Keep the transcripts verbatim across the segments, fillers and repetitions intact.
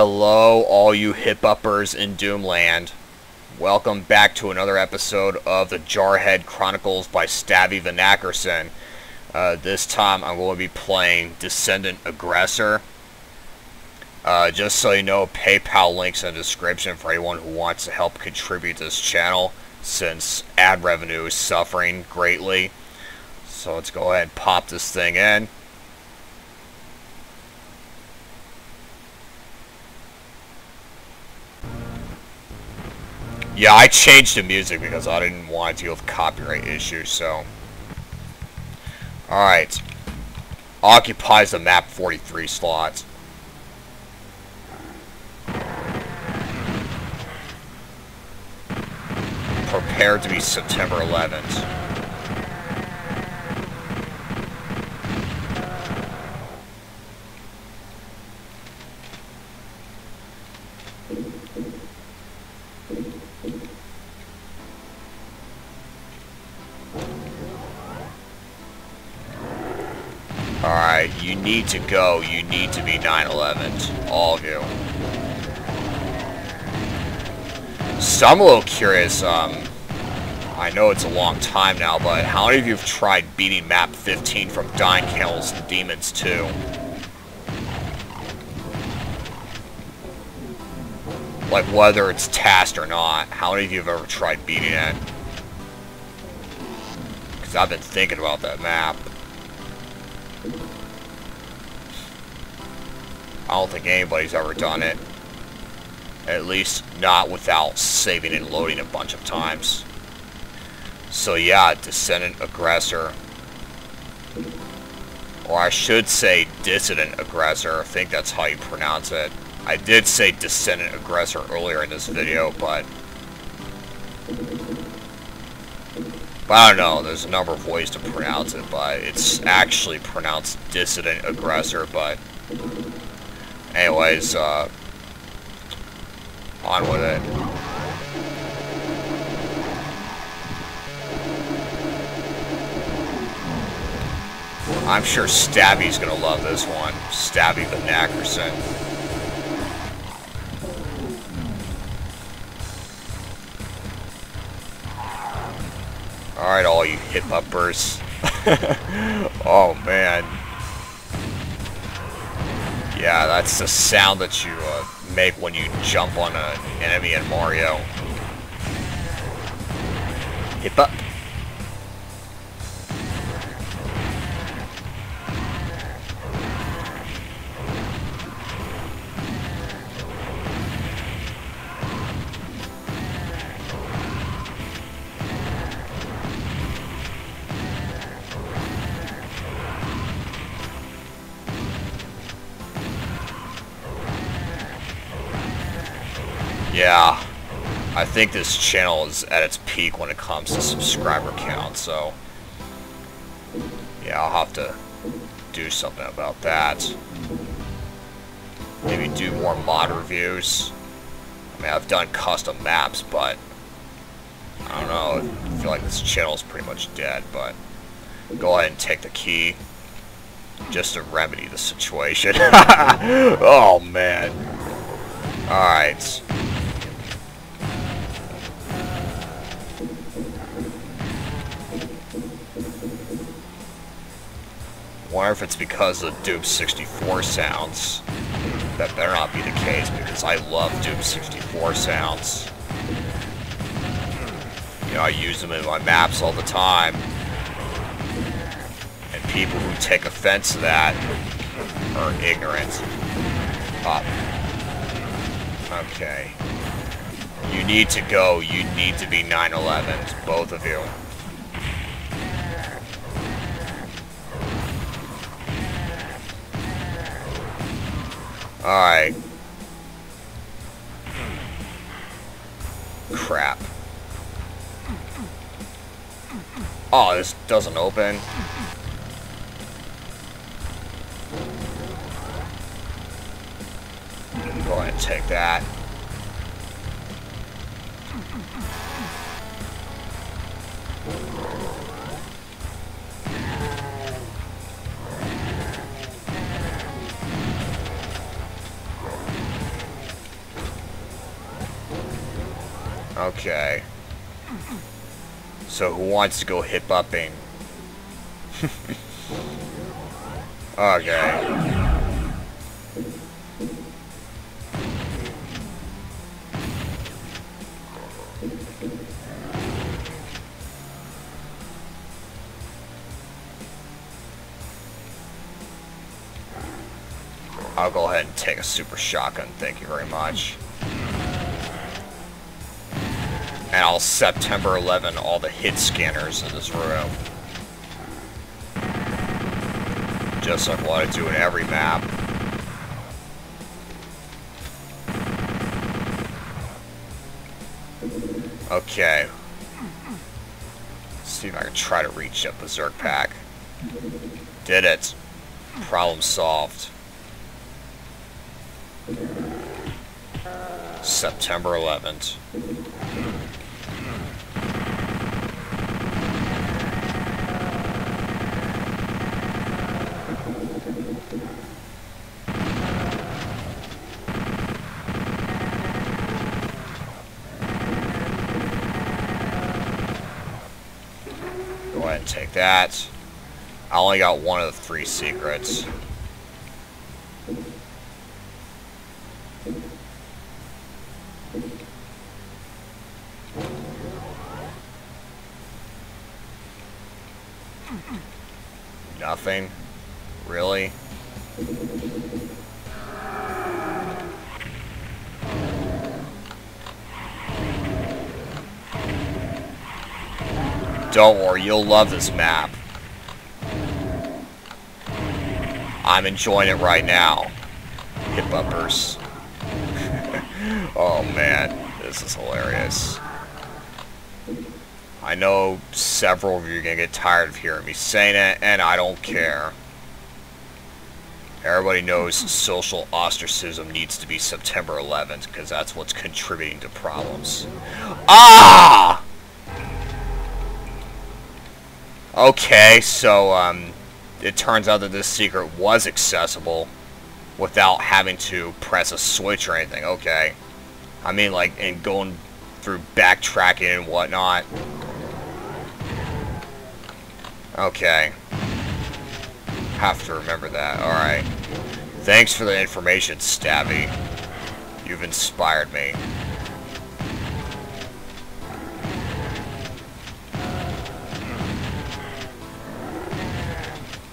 Hello, all you hip-uppers in Doomland. Welcome back to another episode of the Jarhead Chronicles by Stavi Vanackerson. Uh, this time I'm going to be playing Dissident Aggressor. Uh, just so you know, PayPal link's in the description for anyone who wants to help contribute to this channel, since ad revenue is suffering greatly. So let's go ahead and pop this thing in. Yeah, I changed the music because I didn't want to deal with copyright issues, so. Alright. Occupies the map forty-three slots. Prepare to be September eleventh. Alright, you need to go, you need to be nine eleven, all of you. So I'm a little curious, um, I know it's a long time now, but how many of you have tried beating map fifteen from Dying Candles to Demons two? Like, whether it's tasked or not, how many of you have ever tried beating it? Because I've been thinking about that map. I don't think anybody's ever done it. At least not without saving and loading a bunch of times. So yeah, Dissident Aggressor. Or I should say Dissident Aggressor. I think that's how you pronounce it. I did say Dissident Aggressor earlier in this video, but... But I don't know, there's a number of ways to pronounce it, but it's actually pronounced Dissident Aggressor, but... Anyways, uh, on with it. I'm sure Stabby's gonna love this one. Stavi Vanackerson. Alright, all you hip-uppers. Oh, man. Yeah, that's the sound that you uh, make when you jump on an enemy in Mario. Hip up. Yeah, I think this channel is at its peak when it comes to subscriber count, so yeah, I'll have to do something about that. Maybe do more mod reviews. I mean, I've done custom maps, but I don't know, I feel like this channel is pretty much dead, but go ahead and take the key just to remedy the situation. Oh, man. Alright. Wonder if it's because of Doom sixty-four sounds. That better not be the case, because I love Doom sixty-four sounds. You know, I use them in my maps all the time. And people who take offense to that are ignorant. Oh. Okay. You need to go. You need to be nine elevens, both of you. Alright. Crap. Oh, this doesn't open. Go ahead and take that. Okay. So who wants to go hip-upping? Okay. I'll go ahead and take a super shotgun, thank you very much. And I'll September eleventh all the hit scanners in this room. Just like what I do in every map. Okay. Let's see if I can try to reach that Berserk Pack. Did it. Problem solved. September eleventh. Go ahead and take that. I only got one of the three secrets. Nothing? Really? Don't worry, you'll love this map. I'm enjoying it right now. Hip uppers. Oh man, this is hilarious. I know several of you are going to get tired of hearing me saying it, and I don't care. Everybody knows social ostracism needs to be September eleventh, because that's what's contributing to problems. Ah! Okay, so, um, it turns out that this secret was accessible without having to press a switch or anything. Okay. I mean, like, and going through backtracking and whatnot. Okay. Have to remember that. Alright. Thanks for the information, Stavi. You've inspired me.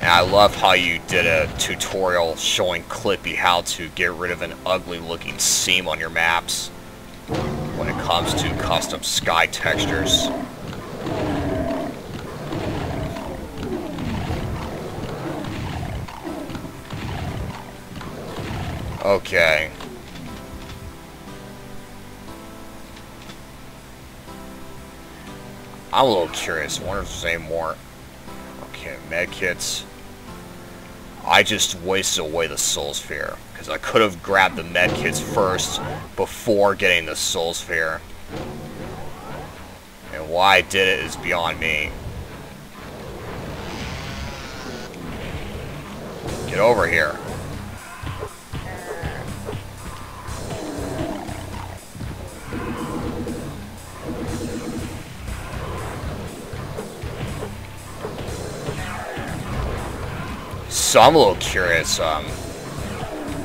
And I love how you did a tutorial showing Clippy how to get rid of an ugly looking seam on your maps when it comes to custom sky textures. Okay. I'm a little curious. I wonder if there's any more. Okay, medkits. I just wasted away the Soul Sphere. Because I could have grabbed the medkits first before getting the Soul Sphere. And why I did it is beyond me. Get over here. So I'm a little curious, um,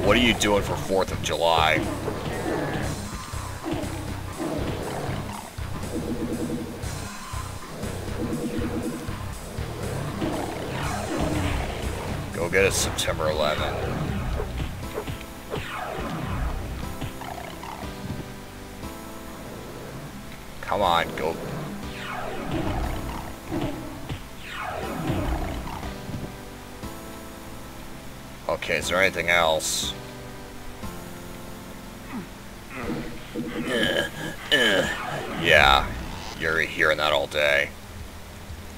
what are you doing for fourth of July? Go get it September eleventh. Come on, go. Okay, is there anything else? Yeah, you're hearing that all day.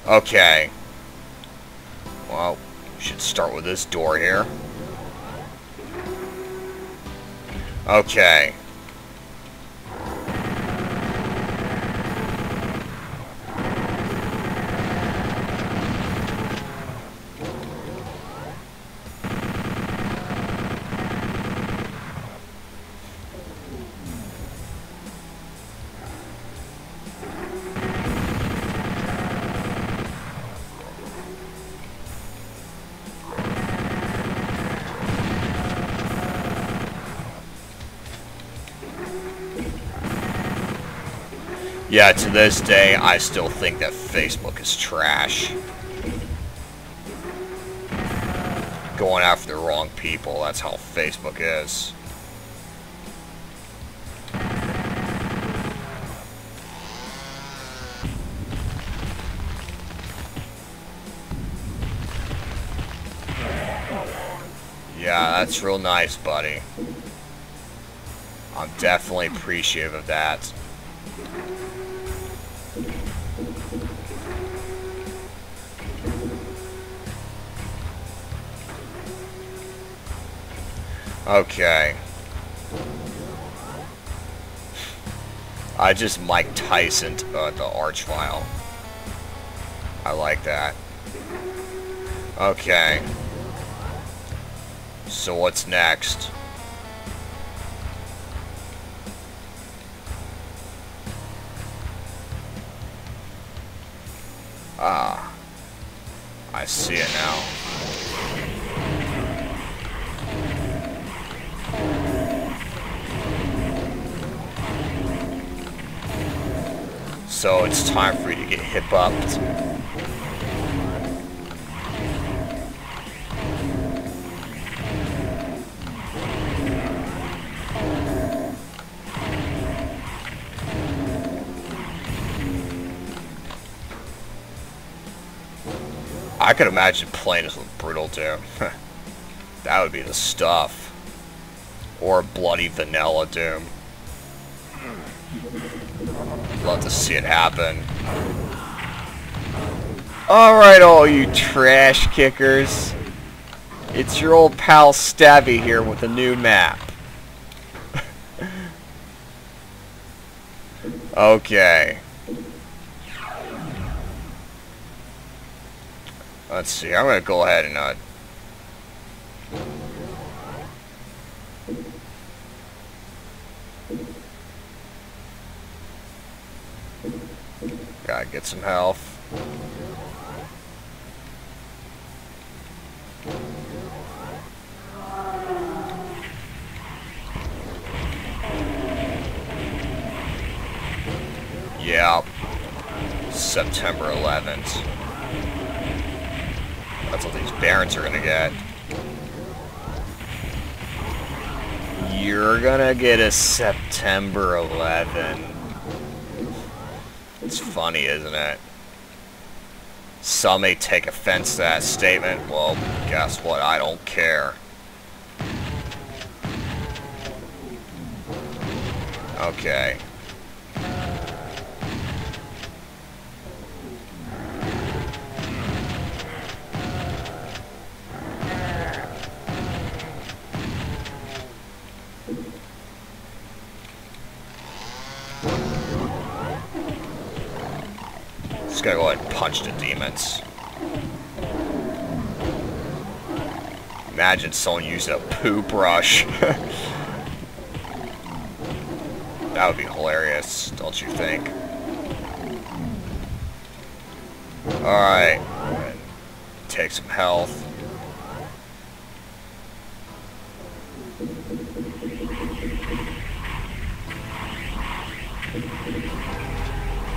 Okay. Well, we should start with this door here. Okay. Yeah, to this day, I still think that Facebook is trash. Going after the wrong people, that's how Facebook is. Yeah, that's real nice, buddy. I'm definitely appreciative of that. Okay. I just Mike Tysoned uh, the arch file. I like that. Okay. So what's next? Ah, I see it now. So it's time for you to get hip-upped. I could imagine playing this with Brutal Doom. That would be the stuff. Or Bloody Vanilla Doom. Love to see it happen. Alright, all you trash kickers. It's your old pal Stavi here with a new map. Okay. Let's see, I'm gonna go ahead and uh... gotta get some health. Yeah, September eleventh. That's what these Barons are gonna get. You're gonna get a September eleventh. It's funny, isn't it? Some may take offense to that statement. Well, guess what? I don't care. Okay. Gotta go ahead and punch the demons. Imagine someone used a poo brush. That would be hilarious, don't you think? Alright. Take some health.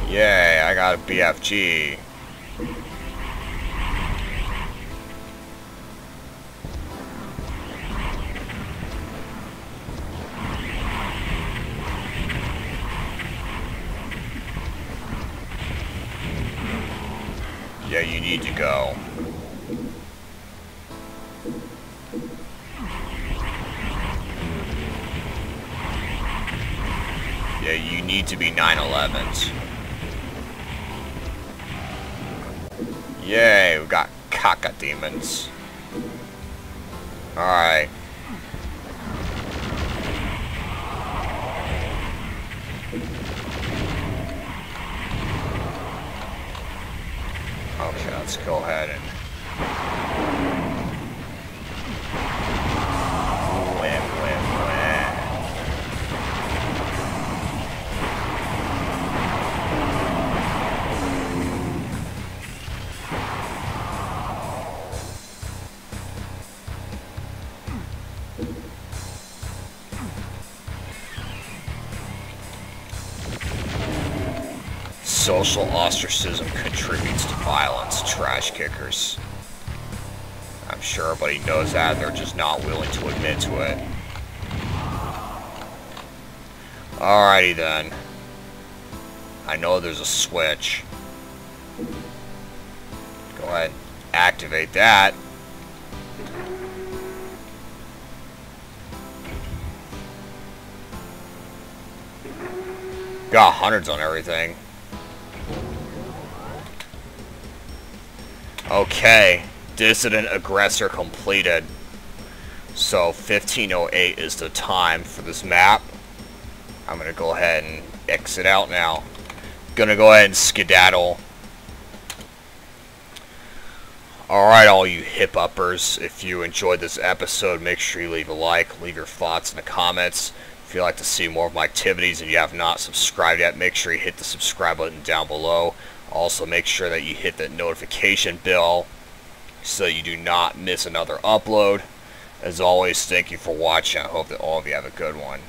Yay, I got a B F G. Yeah, you need to go. Yeah, you need to be nine elevens. Yay, we got caca demons. Alright. Okay, let's go ahead and social ostracism contributes to violence, trash kickers. I'm sure everybody knows that, and they're just not willing to admit to it. Alrighty then. I know there's a switch. Go ahead and activate that. Got hundreds on everything. Okay. Dissident Aggressor completed. So fifteen oh eight is the time for this map. I'm gonna go ahead and exit out now. Gonna go ahead and skedaddle. Alright, all you hip uppers, if you enjoyed this episode, make sure you leave a like, leave your thoughts in the comments. If you'd like to see more of my activities and you have not subscribed yet, make sure you hit the subscribe button down below. Also, make sure that you hit that notification bell so you do not miss another upload. As always, thank you for watching. I hope that all of you have a good one.